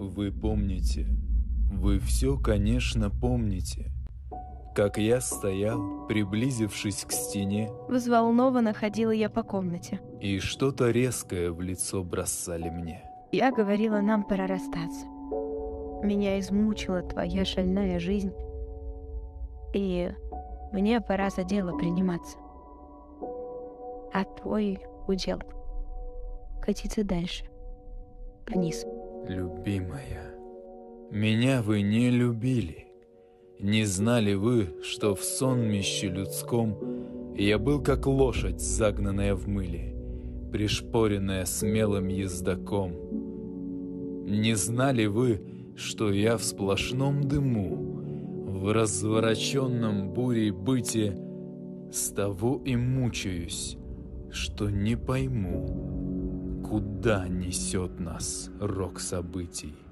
Вы помните, вы все, конечно, помните, как я стоял, приблизившись к стене. Взволнованно ходила я по комнате. И что-то резкое в лицо бросали мне. Я говорила, нам пора расстаться. Меня измучила твоя шальная жизнь, и мне пора за дело приниматься. А твой удел катиться дальше, вниз. Любимая, меня вы не любили. Не знали вы, что в сонмище людском я был как лошадь, загнанная в мыли, пришпоренная смелым ездаком. Не знали вы, что я в сплошном дыму, в развороченном бурей быте, с того и мучаюсь, что не пойму, куда несет нас рок событий.